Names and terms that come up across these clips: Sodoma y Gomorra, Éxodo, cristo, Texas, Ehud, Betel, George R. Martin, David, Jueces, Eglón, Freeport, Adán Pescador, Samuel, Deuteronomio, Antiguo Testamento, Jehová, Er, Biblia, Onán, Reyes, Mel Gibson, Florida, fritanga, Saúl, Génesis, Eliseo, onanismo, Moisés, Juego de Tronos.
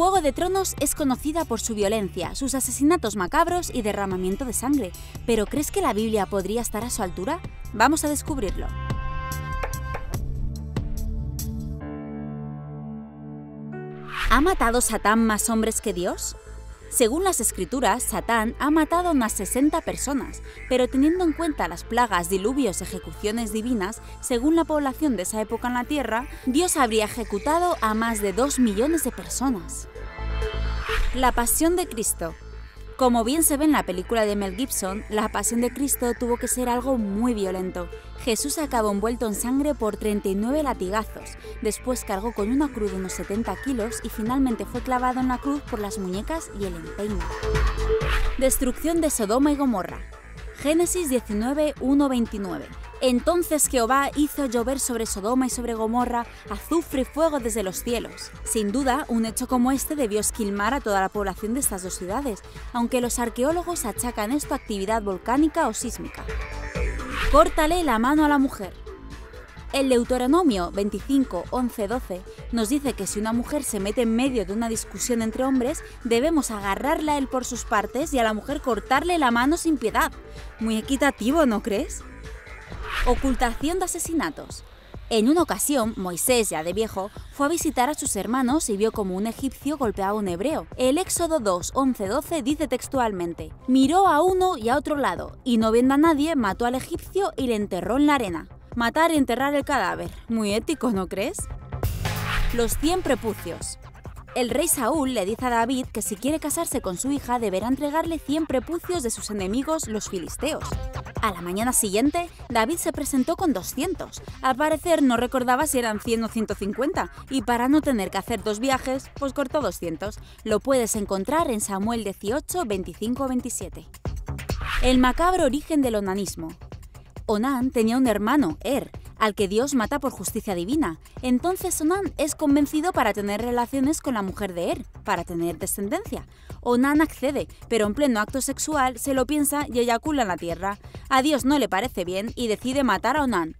Juego de Tronos es conocida por su violencia, sus asesinatos macabros y derramamiento de sangre. ¿Pero crees que la Biblia podría estar a su altura? Vamos a descubrirlo. ¿Ha matado Satán más hombres que Dios? Según las escrituras, Satán ha matado a unas 60 personas, pero teniendo en cuenta las plagas, diluvios, ejecuciones divinas, según la población de esa época en la Tierra, Dios habría ejecutado a más de 2 millones de personas. La Pasión de Cristo. Como bien se ve en la película de Mel Gibson, la Pasión de Cristo tuvo que ser algo muy violento. Jesús acabó envuelto en sangre por 39 latigazos, después cargó con una cruz de unos 70 kilos y finalmente fue clavado en la cruz por las muñecas y el empeine. Destrucción de Sodoma y Gomorra. Génesis 19, 1-29. Entonces Jehová hizo llover sobre Sodoma y sobre Gomorra azufre y fuego desde los cielos. Sin duda, un hecho como este debió esquilmar a toda la población de estas dos ciudades, aunque los arqueólogos achacan esto a actividad volcánica o sísmica. Córtale la mano a la mujer. El Deuteronomio 25, 11-12 nos dice que si una mujer se mete en medio de una discusión entre hombres, debemos agarrarla a él por sus partes y a la mujer cortarle la mano sin piedad. Muy equitativo, ¿no crees? Ocultación de asesinatos. En una ocasión, Moisés, ya de viejo, fue a visitar a sus hermanos y vio como un egipcio golpeaba a un hebreo. El Éxodo 2, 11-12 dice textualmente: miró a uno y a otro lado, y no viendo a nadie, mató al egipcio y le enterró en la arena. Matar y enterrar el cadáver. Muy ético, ¿no crees? Los 100 prepucios. El rey Saúl le dice a David que si quiere casarse con su hija deberá entregarle 100 prepucios de sus enemigos, los filisteos. A la mañana siguiente, David se presentó con 200. Al parecer no recordaba si eran 100 o 150, y para no tener que hacer dos viajes, pues cortó 200. Lo puedes encontrar en Samuel 18, 25-27. El macabro origen del onanismo. Onán tenía un hermano, Er, al que Dios mata por justicia divina. Entonces Onán es convencido para tener relaciones con la mujer de Er, para tener descendencia. Onán accede, pero en pleno acto sexual se lo piensa y eyacula en la tierra. A Dios no le parece bien y decide matar a Onán.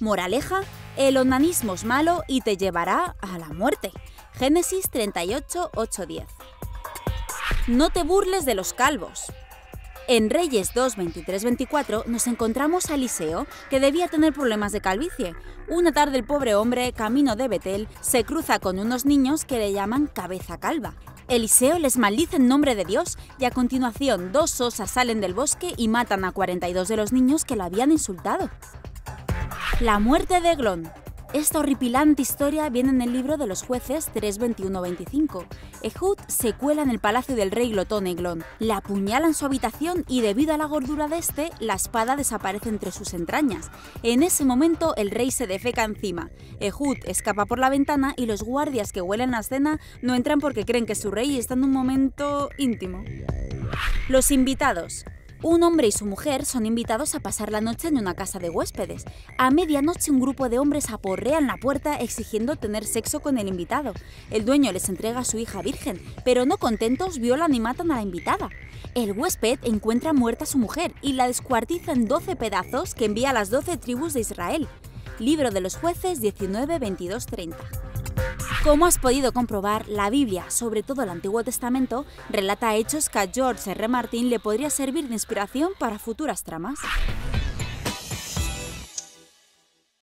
Moraleja, el onanismo es malo y te llevará a la muerte. Génesis 38, 8-10. No te burles de los calvos. En Reyes 2, 23-24 nos encontramos a Eliseo, que debía tener problemas de calvicie. Una tarde el pobre hombre, camino de Betel, se cruza con unos niños que le llaman cabeza calva. Eliseo les maldice en nombre de Dios y a continuación dos osas salen del bosque y matan a 42 de los niños que lo habían insultado. La muerte de Eglón. Esta horripilante historia viene en el libro de los Jueces 3:21-25. Ehud se cuela en el palacio del rey glotón Eglón, la apuñala en su habitación y debido a la gordura de este, la espada desaparece entre sus entrañas. En ese momento el rey se defeca encima. Ehud escapa por la ventana y los guardias que huelen la escena no entran porque creen que su rey está en un momento íntimo. Los invitados. Un hombre y su mujer son invitados a pasar la noche en una casa de huéspedes. A medianoche un grupo de hombres aporrean la puerta exigiendo tener sexo con el invitado. El dueño les entrega a su hija virgen, pero no contentos violan y matan a la invitada. El huésped encuentra muerta a su mujer y la descuartiza en 12 pedazos que envía a las 12 tribus de Israel. Libro de los Jueces 19, 22-30. Como has podido comprobar, la Biblia, sobre todo el Antiguo Testamento, relata hechos que a George R. Martin le podría servir de inspiración para futuras tramas.